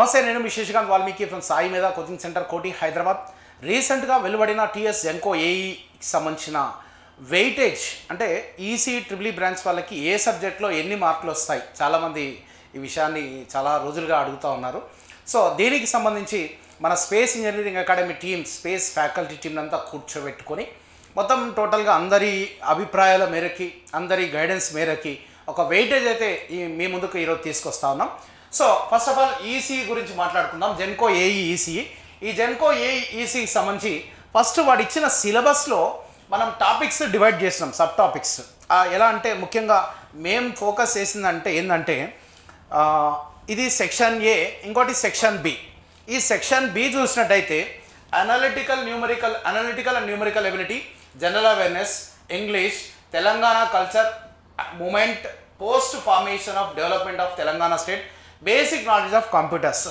నమస్తే, నేను మీ Shashikanth Valmiki from Sai Medha coaching centre Koti Hyderabad. రీసెంట్గా వెలువడిన టీఎస్ జెంకో ఏఈకి సంబంధించిన వెయిటేజ్ అంటే ఈసీ ట్రిపుల్ బ్రాంచ్ వాళ్ళకి ఏ సబ్జెక్ట్లో ఎన్ని మార్కులు వస్తాయి, చాలామంది ఈ విషయాన్ని చాలా రోజులుగా అడుగుతూ ఉన్నారు. సో దీనికి సంబంధించి మన space engineering academy team, space faculty team అంతా కూర్చోబెట్టుకొని మొత్తం టోటల్గా అందరి అభిప్రాయాల మేరకి, అందరి గైడెన్స్ మేరకి ఒక వెయిటేజ్ అయితే మీ ముందుకు ఈరోజు తీసుకొస్తా ఉన్నాం. So first of all ECE గురించి మాట్లాడుకుందాం. జెన్కో ఏఈ ఈసీఈ, ఈ జెన్కో ఏఈ ఈసీఈకి సంబంధించి ఫస్ట్ వాడు ఇచ్చిన సిలబస్లో మనం టాపిక్స్ డివైడ్ చేసినాం, సబ్ టాపిక్స్. ఎలా అంటే ముఖ్యంగా మేము ఫోకస్ చేసిందంటే ఏంటంటే ఇది సెక్షన్ ఏ, ఇంకోటి సెక్షన్ బి. ఈ సెక్షన్ బి చూసినట్టయితే analytical and numerical ability, general awareness, English, Telangana culture movement, post formation of development of Telangana state, basic knowledge of computers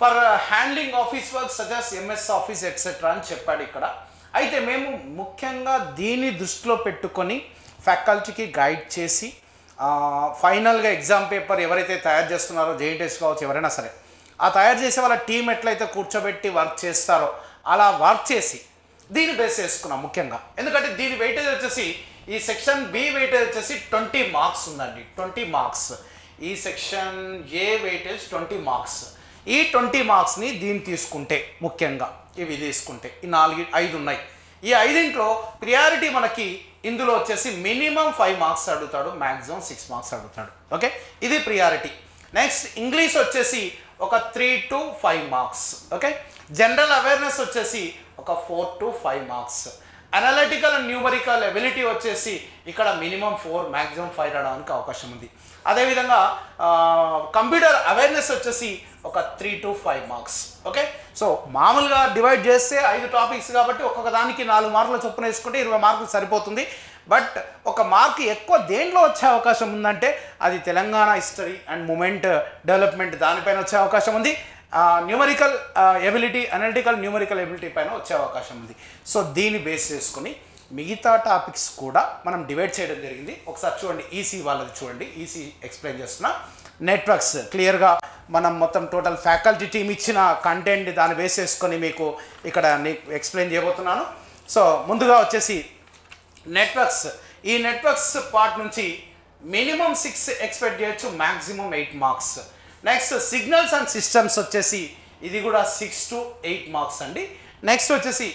for handling office work such as MS office etcetera అని చెప్పాడు ఇక్కడ. అయితే మేము ముఖ్యంగా దీన్ని దృష్టిలో పెట్టుకొని ఫ్యాకల్టీకి గైడ్ చేసి ఫైనల్గా ఎగ్జామ్ పేపర్ ఎవరైతే తయారు చేస్తున్నారో, జేఈటీస్ కావచ్చు, ఎవరైనా సరే ఆ తయారు చేసే వాళ్ళ టీం ఎట్లయితే కూర్చోబెట్టి వర్క్ చేస్తారో అలా వర్క్ చేసి దీన్ని బేస్ చేసుకున్నాం ముఖ్యంగా. ఎందుకంటే దీని వెయిటేజ్ వచ్చేసి ఈ సెక్షన్ బి వెయిటేజ్ వచ్చేసి 20 మార్క్స్ ఉందండి, 20 మార్క్స్. ఈ సెక్షన్ ఏ వెయిటేజ్ 20 మార్క్స్. ఈ 20 మార్క్స్ని దీన్ని తీసుకుంటే, ముఖ్యంగా ఇవి తీసుకుంటే ఈ 4-5 ఉన్నాయి. ఈ 5లో ప్రియారిటీ మనకి ఇందులో వచ్చేసి మినిమం 5 మార్క్స్ అడుగుతాడు, మ్యాక్సిమం 6 మార్క్స్ అడుగుతాడు. ఓకే, ఇది ప్రియారిటీ. నెక్స్ట్ ఇంగ్లీష్ వచ్చేసి ఒక 3 to 5 marks. Okay, general awareness వచ్చేసి ఒక 4 to 5 marks. Analytical and numerical ability వచ్చేసి ఇక్కడ మినిమం 4, మ్యాక్సిమం 5 రావడానికి అవకాశం ఉంది. అదేవిధంగా కంప్యూటర్ అవేర్నెస్ వచ్చేసి ఒక 3 to 5 మార్క్స్. ఓకే, సో మామూలుగా డివైడ్ చేస్తే 5 టాపిక్స్ కాబట్టి ఒక్కొక్క దానికి 4 మార్కులు చొప్పున వేసుకుంటే 20 మార్కులు సరిపోతుంది. బట్ ఒక మార్క్ ఎక్కువ దేంట్లో వచ్చే అవకాశం ఉందంటే అది Telangana history and movement development, దానిపైన వచ్చే అవకాశం ఉంది. Numerical ability, analytical numerical ability పైన వచ్చే అవకాశం ఉంది. సో దీన్ని బేస్ చేసుకుని మిగతా టాపిక్స్ కూడా మనం డివైడ్ చేయడం జరిగింది. ఒకసారి చూడండి ఈసీ వాళ్ళది, చూడండి ఈసీ ఎక్స్ప్లెయిన్ చేస్తున్న నెట్వర్క్స్ క్లియర్గా మనం మొత్తం టోటల్ ఫ్యాకల్టీ టీమ్ ఇచ్చిన కంటెంట్ దాన్ని బేస్ చేసుకొని మీకు ఇక్కడ ఎక్స్ప్లెయిన్ చేయబోతున్నాను. సో ముందుగా వచ్చేసి నెట్వర్క్స్, ఈ నెట్వర్క్స్ పార్ట్ నుంచి మినిమం 6 ఎక్స్పెక్ట్ చేయొచ్చు, maximum 8 marks. Next signals and systems వచ్చేసి ఇది కూడా 6 to 8 మార్క్స్ అండి. నెక్స్ట్ వచ్చేసి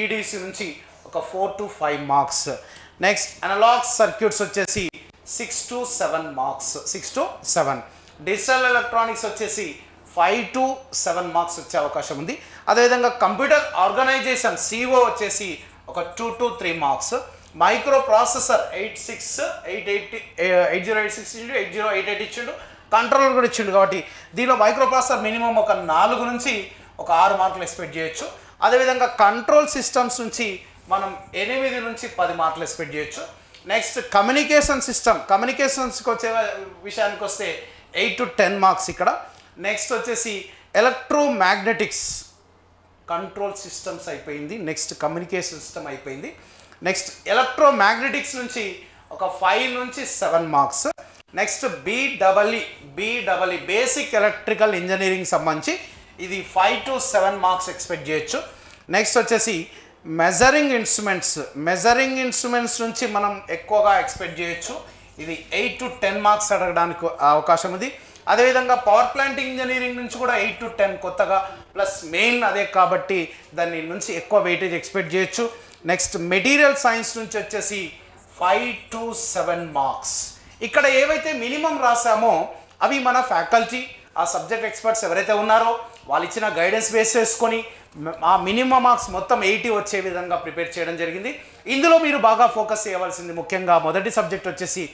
ఈడిసి నుంచి ఒక 4 to 5 marks. Next analog circuits వచ్చేసి 6 to 7 marks, 6 to 7. Digital electronics వచ్చేసి 5 to 7 మార్క్స్ వచ్చే అవకాశం ఉంది. అదేవిధంగా కంప్యూటర్ ఆర్గనైజేషన్ సిఓ వచ్చేసి ఒక 2 to 3 మార్క్స్. మైక్రో ప్రాసెసర్ 86 ఇచ్చిండు, 8088 ఇచ్చిండు, కంట్రోలర్ కూడా ఇచ్చిండు. కాబట్టి దీనిలో మైక్రో ప్రాసెసర్ మినిమం ఒక 4 నుంచి ఒక 6 మార్కులు ఎక్స్పెక్ట్ చేయొచ్చు. అదేవిధంగా కంట్రోల్ సిస్టమ్స్ నుంచి మనం 8 నుంచి 10 మార్కులు ఎక్స్పెక్ట్ చేయొచ్చు. నెక్స్ట్ కమ్యూనికేషన్ సిస్టమ్, కమ్యూనికేషన్స్కి వచ్చే విషయానికి వస్తే 8 to 10 మార్క్స్ ఇక్కడ. నెక్స్ట్ వచ్చేసి ఎలక్ట్రోమాగ్నెటిక్స్, కంట్రోల్ సిస్టమ్స్ అయిపోయింది, నెక్స్ట్ కమ్యూనికేషన్ సిస్టమ్ అయిపోయింది. నెక్స్ట్ ఎలక్ట్రోమాగ్నెటిక్స్ నుంచి ఒక 5 నుంచి 7 marks. Next BEE basic electrical engineering సంబంధించి ఇది 5 to 7 మార్క్స్ ఎక్స్పెక్ట్ చేయొచ్చు. నెక్స్ట్ వచ్చేసి మెజరింగ్ ఇన్స్ట్రుమెంట్స్ నుంచి మనం ఎక్కువగా ఎక్స్పెక్ట్ చేయొచ్చు, ఇది 8 to 10 మార్క్స్ అడగడానికి అవకాశం ఉంది. అదేవిధంగా పవర్ ప్లాంట్ ఇంజనీరింగ్ నుంచి కూడా 8 to 10 కొత్తగా, ప్లస్ మెయిన్ అదే కాబట్టి దాని నుంచి ఎక్కువ వెయిటేజ్ ఎక్స్పెక్ట్ చేయొచ్చు. నెక్స్ట్ మెటీరియల్ సైన్స్ నుంచి వచ్చేసి 5 to 7 మార్క్స్. ఇక్కడ ఏవైతే మినిమం రాసామో అవి మన ఫ్యాకల్టీ, ఆ సబ్జెక్ట్ ఎక్స్పర్ట్స్ ఎవరైతే ఉన్నారో వాళ్ళు ఇచ్చిన గైడెన్స్ బేస్ చేసుకొని ఆ మినిమం మార్క్స్ మొత్తం 80 వచ్చే విధంగా ప్రిపేర్ చేయడం జరిగింది. ఇందులో మీరు బాగా ఫోకస్ చేయవలసింది ముఖ్యంగా మొదటి సబ్జెక్ట్ వచ్చేసి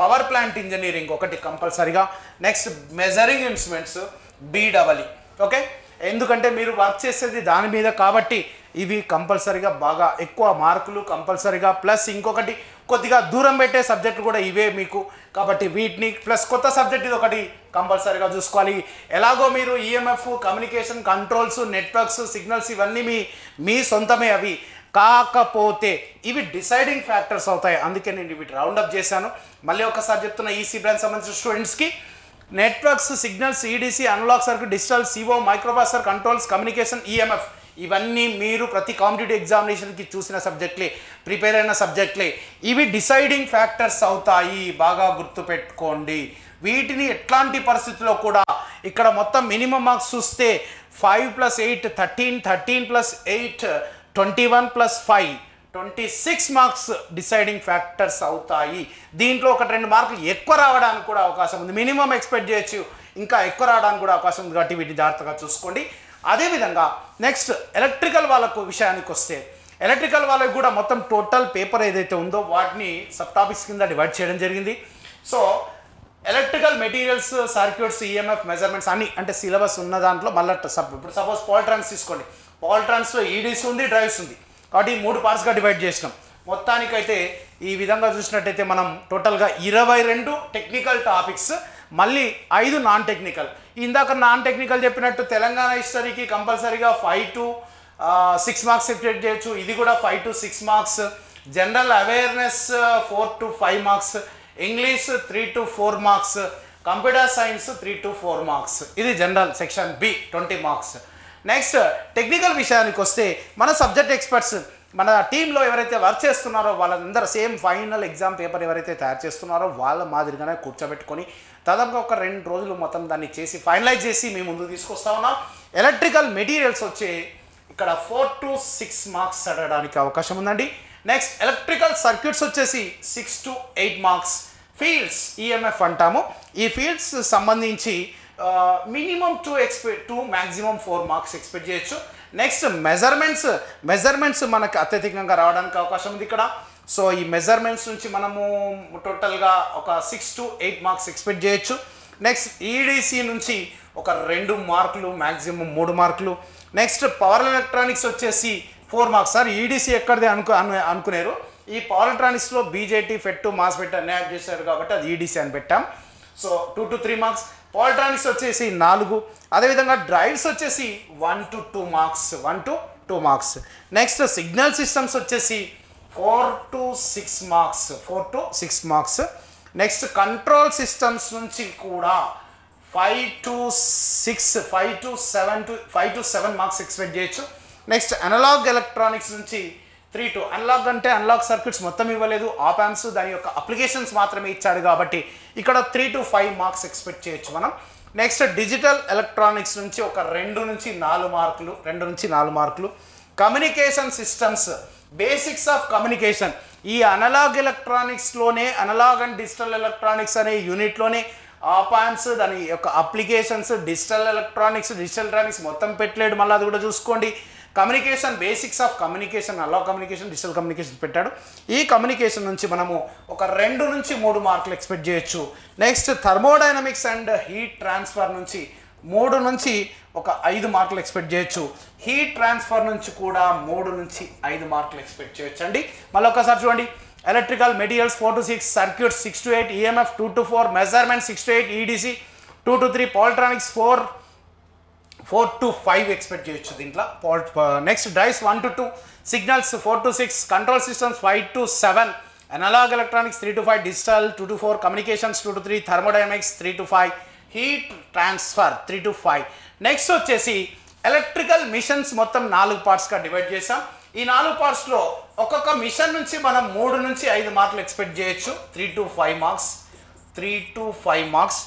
పవర్ ప్లాంట్ ఇంజనీరింగ్ ఒకటి కంపల్సరీగా. Next measuring instruments BEE. Okay, ఎందుకంటే మీరు వర్క్ చేసేది దాని మీద కాబట్టి ఇవి కంపల్సరీగా బాగా ఎక్కువ మార్కులు కంపల్సరీగా. ప్లస్ ఇంకొకటి కొద్దిగా దూరం పెట్టే సబ్జెక్టులు కూడా ఇవే మీకు, కాబట్టి వీటిని ప్లస్ కొత్త సబ్జెక్ట్ ఇది ఒకటి కంపల్సరీగా చూసుకోవాలి. ఎలాగో మీరు EMF, communication, controls, networks, signals ఇవన్నీ మీ సొంతమే అవి, కాకపోతే ఇవి డిసైడింగ్ ఫ్యాక్టర్స్ అవుతాయి. అందుకే నేను వీటి రౌండప్ చేశాను. మళ్ళీ ఒకసారి చెప్తున్నా ఈసీ బ్రాంచ్ సంబంధించిన స్టూడెంట్స్కి networks signals EDC analog circuit digital CO microprocessor controls communication EMF ఇవన్నీ మీరు ప్రతి కాంపిటేటివ్ ఎగ్జామినేషన్కి చూసిన సబ్జెక్ట్లే ప్రిపేర్ అయిన సబ్జెక్ట్లే ఇవి డిసైడింగ్ ఫ్యాక్టర్స్ అవుతాయి బాగా గుర్తుపెట్టుకోండి వీటిని ఎట్లాంటి పరిస్థితుల్లో కూడా ఇక్కడ మొత్తం మినిమం మార్క్స్ చూస్తే 5 + 8 13 13 + 8 21 + 5 26 మార్క్స్ డిసైడింగ్ ఫ్యాక్టర్స్ అవుతాయి దీంట్లో 1-2 మార్కులు ఎక్కువ రావడానికి కూడా అవకాశం ఉంది మినిమం ఎక్స్పెక్ట్ చేయొచ్చు ఇంకా ఎక్కువ రావడానికి కూడా అవకాశం ఉంది కాబట్టి వీటిని జాగ్రత్తగా చూసుకోండి అదేవిధంగా నెక్స్ట్ ఎలక్ట్రికల్ వాళ్ళకు విషయానికి వస్తే ఎలక్ట్రికల్ వాళ్ళకి కూడా మొత్తం టోటల్ పేపర్ ఏదైతే ఉందో వాటిని సబ్ టాపిక్స్ కింద డివైడ్ చేయడం జరిగింది so electrical materials circuits EMF measurements అన్ని అంటే సిలబస్ ఉన్న దాంట్లో మళ్ళీ ఇప్పుడు సపోజ్ పాల్ట్రాన్స్ తీసుకోండి పాల్ట్రాన్స్లో ఈడీస్ ఉంది డ్రైవ్స్ ఉంది కాబట్టి 3 పార్ట్స్గా డివైడ్ చేసినాం మొత్తానికైతే ఈ విధంగా చూసినట్టయితే మనం టోటల్గా 22 టెక్నికల్ టాపిక్స్ మళ్ళీ 5 నాన్ టెక్నికల్ ఇందాక నాన్ టెక్నికల్ చెప్పినట్టు తెలంగాణ హిస్టరీకి కంపల్సరీగా 5 to 6 మార్క్స్ సెపరేట్ చేయొచ్చు ఇది కూడా 5 to 6 marks general awareness 4 to 5 marks English 3 to 4 marks computer science 3 to 4 marks ఇది general section B 20 marks next technical విషయానికి వస్తే మన సబ్జెక్ట్ ఎక్స్పర్ట్స్ మన టీంలో ఎవరైతే వర్క్ చేస్తున్నారో వాళ్ళందరూ సేమ్ ఫైనల్ ఎగ్జామ్ పేపర్ ఎవరైతే తయారు చేస్తున్నారో వాళ్ళ మాదిరిగానే కూర్చోబెట్టుకొని దాదాపుగా 1-2 రోజులు మొత్తం దాన్ని చేసి ఫైనలైజ్ చేసి మేము ముందుకు తీసుకొస్తా ఉన్నాం ఎలక్ట్రికల్ మెటీరియల్స్ వచ్చే ఇక్కడ 4 to 6 మార్క్స్ అడగడానికి అవకాశం ఉందండి నెక్స్ట్ ఎలక్ట్రికల్ సర్క్యూట్స్ వచ్చేసి 6 to 8 మార్క్స్ ఫీల్డ్స్ ఈఎంఎఫ్ అంటాము ఈ ఫీల్డ్స్ సంబంధించి మినిమం 2 maximum 4 marks ఎక్స్పెక్ట్ చేయొచ్చు నెక్స్ట్ మెజర్మెంట్స్ మనకు అత్యధికంగా రావడానికి అవకాశం ఉంది ఇక్కడ సో ఈ మెజర్మెంట్స్ నుంచి మనము టోటల్గా ఒక 6 to 8 marks ఎక్స్పెక్ట్ చేయొచ్చు నెక్స్ట్ ఈడీసీ నుంచి ఒక 2 మార్కులు మ్యాక్సిమం 3 మార్కులు నెక్స్ట్ పవర్ ఎలక్ట్రానిక్స్ వచ్చేసి 4 మార్క్స్ సార్ ఈడీసీ ఎక్కడిదే అనుకునేరు ఈ పవర్ ఎలక్ట్రానిక్స్లో బీజేటీ ఫెట్టు మాస్ ఫెట్ అన్ని యాడ్ చేశారు కాబట్టి అది ఈడీసీ అని పెట్టాం సో 2 to 3 marks పాలిట్రానిక్స్ వచ్చేసి 4 అదేవిధంగా డ్రైవ్స్ వచ్చేసి 1 to 2 marks 1 to 2 marks next signal systems వచ్చేసి 4 to 6 marks 4 to 6 marks next control systems నుంచి కూడా 5 to 7 marks ఎక్స్పెక్ట్ చేయొచ్చు నెక్స్ట్ అనలాగ్ ఎలక్ట్రానిక్స్ నుంచి 3 to అనలాగ్ అంటే అనలాగ్ సర్క్యూట్స్ మొత్తం ఇవ్వలేదు ఆప్యాంప్స్ దాని యొక్క అప్లికేషన్స్ మాత్రమే ఇచ్చాడు కాబట్టి ఇక్కడ 3 to 5 marks ఎక్స్పెక్ట్ చేయొచ్చు మనం నెక్స్ట్ డిజిటల్ ఎలక్ట్రానిక్స్ నుంచి ఒక 2 నుంచి 4 మార్కులు 2 నుంచి 4 మార్కులు communication systems basics of communication ఈ అనలాగ్ ఎలక్ట్రానిక్స్లోనే అనలాగ్ అండ్ డిజిటల్ ఎలక్ట్రానిక్స్ అనే యూనిట్లోనే ఆప్యాంప్స్ దాని యొక్క అప్లికేషన్స్ డిజిటల్ ఎలక్ట్రానిక్స్ మొత్తం పెట్టలేడు మళ్ళీ అది కూడా చూసుకోండి communication basics of communication analog communication digital communication పెట్టాడు ఈ కమ్యూనికేషన్ నుంచి మనము ఒక 2 నుంచి 3 మార్కులు ఎక్స్పెక్ట్ చేయొచ్చు next thermodynamics and heat transfer నుంచి 3 నుంచి ఒక 5 మార్కులు ఎక్స్పెక్ట్ చేయొచ్చు హీట్ ట్రాన్స్ఫర్ నుంచి కూడా 3 నుంచి 5 మార్కులు ఎక్స్పెక్ట్ చేయొచ్చు అండి మళ్ళీ ఒకసారి చూడండి electrical materials 4 to 6 circuits 6 to 8 EMF 2 to 4 measurement 6 to 8 EDC 2 to 3 పాలిట్రానిక్స్ 4 to 5 ఎక్స్పెక్ట్ చేయొచ్చు దీంట్లో next drives 1 to 2 signals 4 to 6 control systems 5 to 7 analog electronics 3 to 5 digital 2 to 4 communications 2 to 3 thermodynamics 3 to 5 heat transfer 3 to 5 next వచ్చేసి electrical machines మొత్తం 4 parts గా divide చేసాం ఈ 4 parts లో ఒక్కొక్క మిషన్ నుంచి మనం 3 నుంచి 5 మార్కులు ఎక్స్పెక్ట్ చేయొచ్చు 3 to 5 marks 3 to 5 marks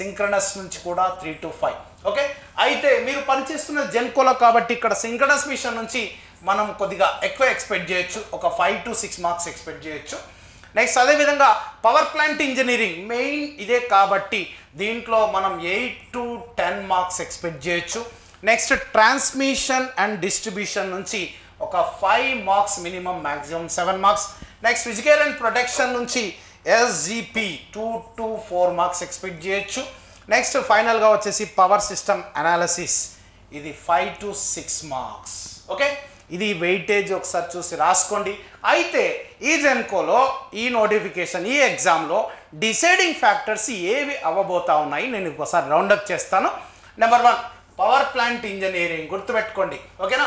synchronous నుంచి కూడా 3 to 5 ఓకే అయితే మీరు పనిచేస్తున్న జెన్కోలో కాబట్టి ఇక్కడ సింక్రనస్ మిషన్ నుంచి మనం కొద్దిగా ఎక్కువ ఎక్స్పెక్ట్ చేయొచ్చు ఒక 5 to 6 marks ఎక్స్పెక్ట్ చేయొచ్చు నెక్స్ట్ అదేవిధంగా పవర్ ప్లాంట్ ఇంజనీరింగ్ మెయిన్ ఇదే కాబట్టి దీంట్లో మనం 8 to 10 marks ఎక్స్పెక్ట్ చేయొచ్చు నెక్స్ట్ ట్రాన్స్మిషన్ అండ్ డిస్ట్రిబ్యూషన్ నుంచి ఒక 5 marks minimum maximum 7 marks next physical and protection నుంచి ఎస్జిపి 2 to 4 marks ఎక్స్పెక్ట్ చేయొచ్చు నెక్స్ట్ ఫైనల్గా వచ్చేసి పవర్ సిస్టమ్ అనాలిసిస్ ఇది 5 to 6 marks ఓకే ఇది వెయిటేజ్ ఒకసారి చూసి రాసుకోండి అయితే ఈ జెన్కోలో ఈ నోటిఫికేషన్ ఈ ఎగ్జామ్లో డిసైడింగ్ ఫ్యాక్టర్స్ ఏవి అవ్వబోతా ఉన్నాయి నేను ఒకసారి రౌండప్ చేస్తాను నెంబర్ 1 పవర్ ప్లాంట్ ఇంజనీరింగ్ గుర్తుపెట్టుకోండి ఓకేనా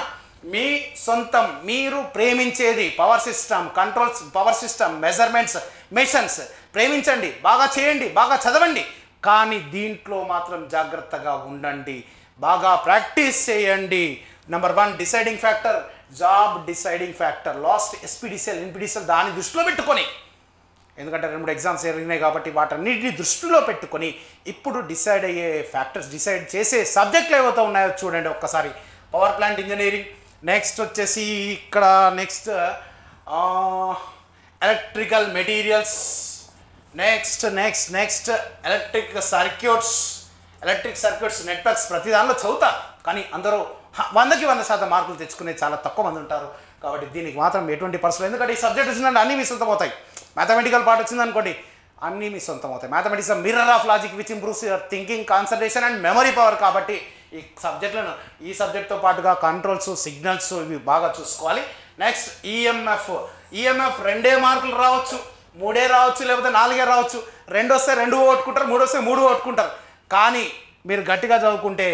మీ సొంతం మీరు ప్రేమించేది power system controls power system measurements machines ప్రేమించండి బాగా చేయండి బాగా చదవండి కానీ దీంట్లో మాత్రం జాగ్రత్తగా ఉండండి, బాగా ప్రాక్టీస్ చేయండి. Number one deciding factor job deciding factor last SPDCL NPDCL దాన్ని దృష్టిలో పెట్టుకొని, ఎందుకంటే రెండు ఎగ్జామ్స్ జరిగినాయి కాబట్టి వాటన్నిటిని దృష్టిలో పెట్టుకొని ఇప్పుడు డిసైడ్ అయ్యే ఫ్యాక్టర్స్ డిసైడ్ చేసే సబ్జెక్టులు ఏవైతే ఉన్నాయో చూడండి ఒక్కసారి. పవర్ ప్లాంట్ ఇంజనీరింగ్, నెక్స్ట్ వచ్చేసి ఇక్కడ next electrical materials, next next next electric circuits, electric circuits networks ప్రతి దానిలో చదువుతా, కానీ అందరూ 100% మార్కులు తెచ్చుకునే చాలా తక్కువ మంది ఉంటారు. కాబట్టి దీనికి మాత్రం ఎటువంటి పర్సలు, ఎందుకంటే ఈ సబ్జెక్ట్ వచ్చిందంటే అన్నీ మీ సొంతం అవుతాయి. మ్యాథమెటికల్ పార్ట్ వచ్చిందనుకోండి అన్నీ మీ సొంతం అవుతాయి. Mathematics mirror of logic which improves your thinking, concentration and memory power. కాబట్టి ఈ సబ్జెక్టులను ఈ సబ్జెక్ట్తో పాటుగా కంట్రోల్స్, సిగ్నల్స్ ఇవి బాగా చూసుకోవాలి. నెక్స్ట్ ఈఎంఎఫ్ 2 మార్కులు రావచ్చు, 3 రావచ్చు, లేకపోతే 4 రావచ్చు. 2 వస్తే 2 ఓట్టుకుంటారు, 3 వస్తే 3 ఓట్టుకుంటారు. కానీ మీరు గట్టిగా చదువుకుంటే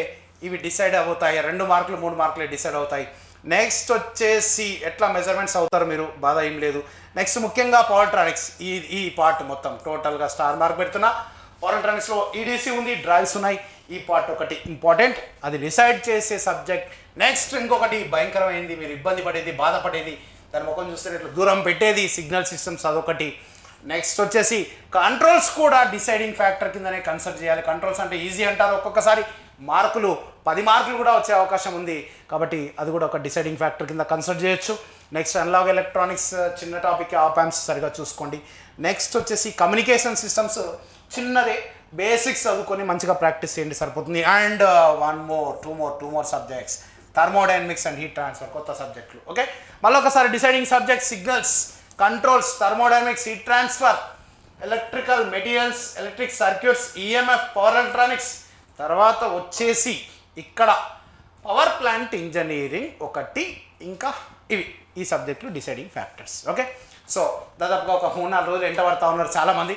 ఇవి డిసైడ్ అవుతాయి, 2 మార్కులు 3 మార్కులు డిసైడ్ అవుతాయి. నెక్స్ట్ వచ్చేసి ఎట్లా మెజర్మెంట్స్ అవుతారు మీరు, బాధ ఏం లేదు. నెక్స్ట్ ముఖ్యంగా పవర్ట్రానిక్స్ ఈ పార్ట్ మొత్తం టోటల్గా స్టార్ మార్క్ పెడుతున్నా. పవర్ట్రానిక్స్లో ఈడీసీ ఉంది, డ్రైవ్స్ ఉన్నాయి. ఈ పార్ట్ ఒకటి ఇంపార్టెంట్, అది డిసైడ్ చేసే సబ్జెక్ట్. నెక్స్ట్ ఇంకొకటి భయంకరమైంది, మీరు ఇబ్బంది పడేది, బాధపడేది, దాని ముఖం చూస్తున్నట్లు దూరం పెట్టేది సిగ్నల్ సిస్టమ్స్ అదొకటి. నెక్స్ట్ వచ్చేసి కంట్రోల్స్ కూడా డిసైడింగ్ ఫ్యాక్టర్ కిందనే కన్సిడర్ చేయాలి. కంట్రోల్స్ అంటే ఈజీ అంటారు, ఒక్కొక్కసారి 10 మార్కులు కూడా వచ్చే అవకాశం ఉంది. కాబట్టి అది కూడా ఒక డిసైడింగ్ ఫ్యాక్టర్ కింద కన్సిడర్ చేయొచ్చు. నెక్స్ట్ అనలాగ్ ఎలక్ట్రానిక్స్ చిన్న టాపిక్, ఆప్ యాంప్స్ సరిగా చూసుకోండి. నెక్స్ట్ వచ్చేసి కమ్యూనికేషన్ సిస్టమ్స్ చిన్నదే, బేసిక్స్ చదువుకొని మంచిగా ప్రాక్టీస్ చేయండి సరిపోతుంది. And 2 more subjects thermodynamics and heat transfer, కొత్త సబ్జెక్టులు. ఓకే, మళ్ళీ ఒకసారి deciding subjects signals, controls, thermodynamics, heat transfer, electrical materials, electric circuits, EMF, power electronics. తర్వాత వచ్చేసి ఇక్కడ పవర్ ప్లాంట్ ఇంజనీరింగ్ ఒకటి, ఇంకా ఇవి ఈ సబ్జెక్టులు డిసైడింగ్ ఫ్యాక్టర్స్. ఓకే, సో దాదాపుగా ఒక 3-4 రోజులు ఎంట పడతా ఉన్నారు చాలామంది.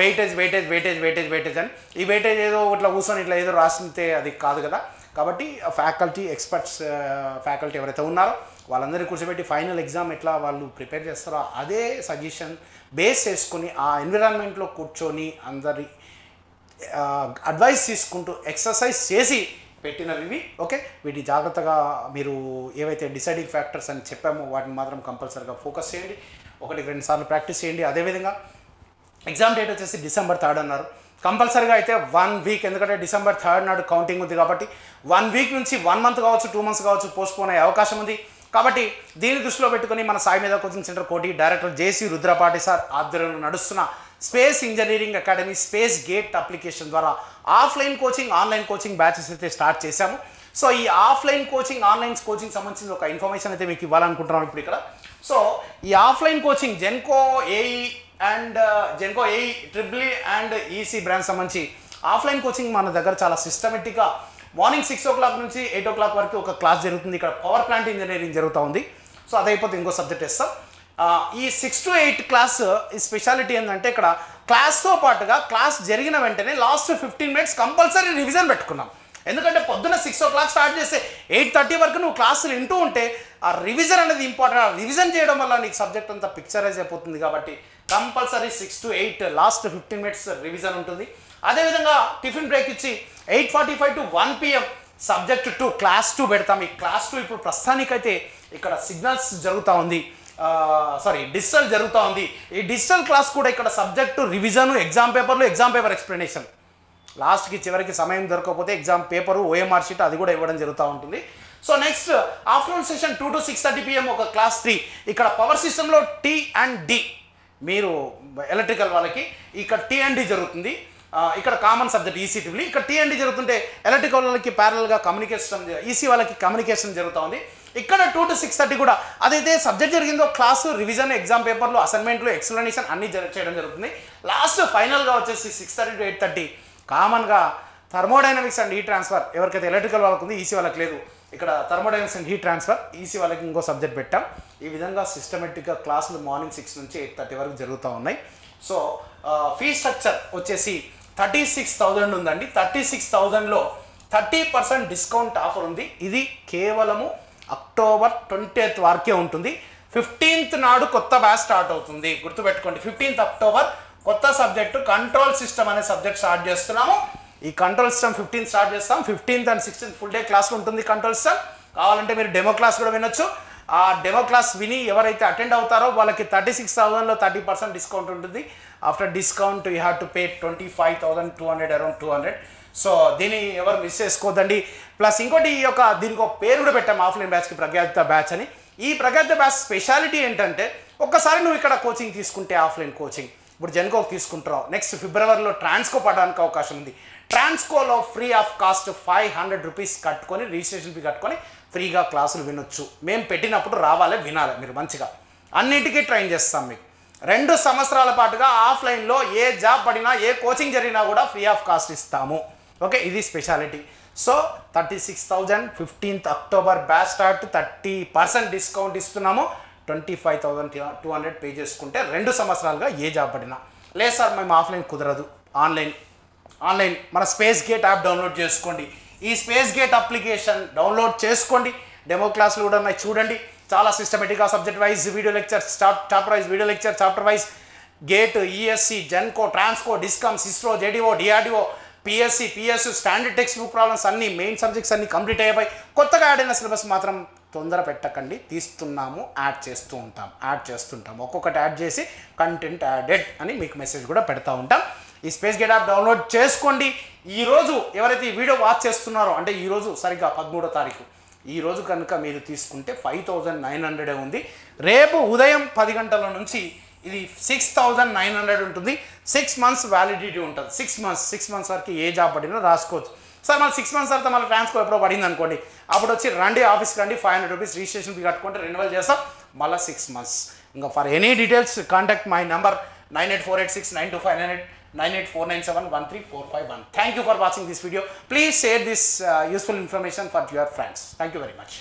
వెయిటేజ్ అని, ఈ వెయిటేజ్ ఏదో ఇట్లా కూర్చొని ఇట్లా ఏదో రాసితే అది కాదు కదా. కాబట్టి ఫ్యాకల్టీ ఎక్స్పర్ట్స్ ఫ్యాకల్టీ ఎవరైతే ఉన్నారో వాళ్ళందరినీ కూర్చోబెట్టి ఫైనల్ ఎగ్జామ్ ఎట్లా వాళ్ళు ప్రిపేర్ చేస్తారో అదే సజెషన్ బేస్ చేసుకొని ఆ ఎన్విరాన్మెంట్లో కూర్చొని అందరి అడ్వైస్ తీసుకుంటూ ఎక్సర్సైజ్ చేసి పెట్టినవి ఇవి. ఓకే, వీటి జాగ్రత్తగా మీరు ఏవైతే డిసైడింగ్ ఫ్యాక్టర్స్ అని చెప్పామో వాటిని మాత్రం కంపల్సరీగా ఫోకస్ చేయండి. 1-2 సార్లు ప్రాక్టీస్ చేయండి. అదేవిధంగా ఎగ్జామ్ డేట్ వచ్చేసి December 3rd అన్నారు, కంపల్సరీగా అయితే 1 వీక్, ఎందుకంటే December 3rd నాడు కౌంటింగ్ ఉంది. కాబట్టి 1 వీక్ నుంచి 1 మంత్ కావచ్చు, 2 మంత్స్ కావచ్చు పోస్ట్పోన్ అయ్యే అవకాశం ఉంది. కాబట్టి దీన్ని దృష్టిలో పెట్టుకొని మన Sai Medha coaching centre Koti director JC Rudrapati sir ఆధ్వర్యంలో నడుస్తున్న space engineering academy space gate application ద్వారా offline coaching, online coaching batches అయితే స్టార్ట్ చేశాము. సో ఈ ఆఫ్లైన్ కోచింగ్, ఆన్లైన్ కోచింగ్ సంబంధించిన ఒక ఇన్ఫర్మేషన్ అయితే మీకు ఇవ్వాలనుకుంటున్నాం ఇప్పుడు ఇక్కడ. సో ఈ offline coaching Genco AE and Genco AE triple and EC branch సంబంధించి ఆఫ్లైన్ కోచింగ్ మన దగ్గర చాలా సిస్టమేటిక్గా మార్నింగ్ 6 o'clock నుంచి 8 o'clock వరకు ఒక క్లాస్ జరుగుతుంది. ఇక్కడ పవర్ ప్లాంట్ ఇంజనీరింగ్ జరుగుతూ ఉంది. సో అదైపోతే ఇంకో సబ్జెక్ట్ ఇస్తాం. ఈ 6 to 8 క్లాస్ ఈ స్పెషాలిటీ ఏంటంటే ఇక్కడ క్లాస్తో పాటుగా క్లాస్ జరిగిన వెంటనే లాస్ట్ 15 minutes కంపల్సరీ రివిజన్ పెట్టుకున్నాం. ఎందుకంటే పొద్దున్న 6 o'clock స్టార్ట్ చేస్తే 8:30 వరకు నువ్వు క్లాసులు వింటూ ఉంటే ఆ రివిజన్ అనేది ఇంపార్టెంట్. ఆ రివిజన్ చేయడం వల్ల నీకు సబ్జెక్ట్ అంతా పిక్చరైజ్ అయిపోతుంది. కాబట్టి compulsory 6 to 8 last 15 minutes revision ఉంటుంది. అదేవిధంగా టిఫిన్ బ్రేక్ ఇచ్చి 8:45 to 1 PM సబ్జెక్ట్ 2 క్లాస్ 2 పెడతాం. ఈ క్లాస్ 2 ఇప్పుడు ప్రస్తుతానికైతే ఇక్కడ సిగ్నల్స్ జరుగుతూ ఉంది, డిజిటల్ జరుగుతూ ఉంది. ఈ డిజిటల్ క్లాస్ కూడా ఇక్కడ subject revision, exam paper explanation, లాస్ట్కి చివరికి సమయం దొరకకపోతే ఎగ్జామ్ పేపరు, ఓఎంఆర్ షీట్ అది కూడా ఇవ్వడం జరుగుతూ ఉంటుంది. So next afternoon session 2 to 6:30 PM ఒక క్లాస్ 3. ఇక్కడ పవర్ సిస్టంలో టీ అండ్ డి, మీరు ఎలక్ట్రికల్ వాళ్ళకి ఇక్కడ టీ అండ్ డి జరుగుతుంది. ఇక్కడ కామన్ సబ్జెక్ట్ ఈసీ టిబుల్, ఇక్కడ టీ అండ్ డి జరుగుతుంటే ఎలక్ట్రికల్ వాళ్ళకి ప్యారల్గా కమ్యూనికేషన్, ఈసీ వాళ్ళకి కమ్యూనికేషన్ జరుగుతూ ఉంది. ఇక్కడ 2 to 6:30 కూడా అదైతే సబ్జెక్ట్ జరిగిందో క్లాసు, రివిజన్, ఎగ్జామ్ పేపర్లు, అసైన్మెంట్లు, ఎక్స్ప్లెనేషన్ అన్నీ చేయడం జరుగుతుంది. లాస్ట్ ఫైనల్గా వచ్చేసి 6:30 to 8:30 కామన్గా థర్మోడైనమిక్స్ అండ్ హీట్ ట్రాన్స్ఫర్ ఎవరికైతే ఎలక్ట్రికల్ వాళ్ళకు ఉంది, ఈసీ వాళ్ళకి లేదు. ఇక్కడ thermodynamics and heat transfer EC వాళ్ళకి ఇంకో సబ్జెక్ట్ పెట్టాం. ఈ విధంగా సిస్టమేటిక్గా క్లాసులు మార్నింగ్ 6 to 8:30 వరకు జరుగుతూ ఉన్నాయి. సో ఫీ స్ట్రక్చర్ వచ్చేసి 36,000 ఉందండి. 36,000లో 30% డిస్కౌంట్ ఆఫర్ ఉంది. ఇది కేవలము October 20th వరకే ఉంటుంది. 15th నాడు కొత్త బ్యాచ్ స్టార్ట్ అవుతుంది, గుర్తుపెట్టుకోండి. 15th October కొత్త సబ్జెక్ట్ కంట్రోల్ సిస్టమ్ అనే సబ్జెక్ట్ స్టార్ట్ చేస్తున్నాము. ఈ కంట్రోల్ సిస్టమ్ 15 స్టార్ట్ చేస్తాం. 15th and 16th full day class ఉంటుంది కంట్రోల్ సిస్టమ్. కావాలంటే మీరు డెమో క్లాస్ కూడా వినొచ్చు. ఆ డెమో క్లాస్ విని ఎవరైతే అటెండ్ అవుతారో వాళ్ళకి 36,000లో 30% డిస్కౌంట్ ఉంటుంది. After discount you have to pay 25,200 around 200. So దీన్ని ఎవరు మిస్ చేసుకోవద్దండి. ప్లస్ ఇంకోటి ఈ యొక్క దీనికి ఒక పేరు కూడా పెట్టాము ఆఫ్లైన్ బ్యాచ్కి, ప్రజ్ఞాయుక్త బ్యాచ్ అని. ఈ ప్రజ్ఞాయుక్త బ్యాచ్ స్పెషాలిటీ ఏంటంటే ఒక్కసారి నువ్వు ఇక్కడ కోచింగ్ తీసుకుంటే ఆఫ్లైన్ కోచింగ్ ఇప్పుడు జెన్కోకి తీసుకుంటున్నావు, నెక్స్ట్ ఫిబ్రవరిలో ట్రాన్స్కో పడడానికి అవకాశం ఉంది. ట్రాన్స్కోలో ఫ్రీ ఆఫ్ కాస్ట్ 500 రూపీస్ కట్టుకొని రిజిస్ట్రేషన్ ఫీ కట్టుకొని ఫ్రీగా క్లాసులు వినొచ్చు. మేము పెట్టినప్పుడు రావాలి, వినాలి, మీరు మంచిగా అన్నిటికీ ట్రైన్ చేస్తాం. మీకు 2 సంవత్సరాల పాటుగా ఆఫ్లైన్లో ఏ జాబ్ పడినా ఏ కోచింగ్ జరిగినా కూడా ఫ్రీ ఆఫ్ కాస్ట్ ఇస్తాము. ఓకే, ఇది speciality. So 36,000 15th October batch start. 30% discount ఇస్తున్నాము. 25,200 పే చేసుకుంటే 2 సంవత్సరాలుగా ఏ జాబ్ పడినా. లేదు సార్ మేము ఆఫ్లైన్ కుదరదు, ఆన్లైన్ మన స్పేస్ గేట్ యాప్ డౌన్లోడ్ చేసుకోండి. ఈ స్పేస్ గేట్ అప్లికేషన్ డౌన్లోడ్ చేసుకోండి. డెమో క్లాసులు కూడా ఉన్నాయి, చూడండి. చాలా సిస్టమేటిక్గా subject wise video lecture, chapter wise video lecture, chapter wise GATE, ESC, Genco, Transco, discoms, ISRO, JDO, DRDO, PSC, PSU, standard text book problems అన్నీ, మెయిన్ సబ్జెక్ట్స్ అన్నీ కంప్లీట్ అయ్యాయి. కొత్తగా యాడ్ అయిన సిలబస్ మాత్రం తొందర పెట్టకండి, తీస్తున్నాము, యాడ్ చేస్తుంటాం. ఒక్కొక్కటి యాడ్ చేసి కంటెంట్ యాడెడ్ అని మీకు మెసేజ్ కూడా పెడతా ఉంటాం. ఈ స్పేస్ గేట్ యాప్ డౌన్లోడ్ చేసుకోండి. ఈరోజు ఎవరైతే ఈ వీడియో వాచ్ చేస్తున్నారో, అంటే ఈరోజు సరిగ్గా 13వ తారీఖు, ఈరోజు కనుక మీరు తీసుకుంటే 5,900 ఉంది. రేపు ఉదయం 10 గంటల నుంచి ఇది 6,900 ఉంటుంది. 6 months వ్యాలిడిటీ ఉంటుంది. 6 months వరకు ఏ జాబ్ పడినా రాసుకోవచ్చు. సార్ మన 6 months తర్వాత మళ్ళీ ట్రాన్స్ఫర్ ఎప్పుడో పడింది అనుకోండి, అప్పుడు వచ్చి రండి ఆఫీస్కి రండి, 500 రూపీస్ రిజిస్ట్రేషన్ ఫీ కట్టుకుంటే రెన్యువల్ చేస్తాం, మళ్ళీ 6 months. ఇంకా for any details contact my number 9848692598, 9849713451. Thank you for watching this video. Please share this useful information for your friends. Thank you very much.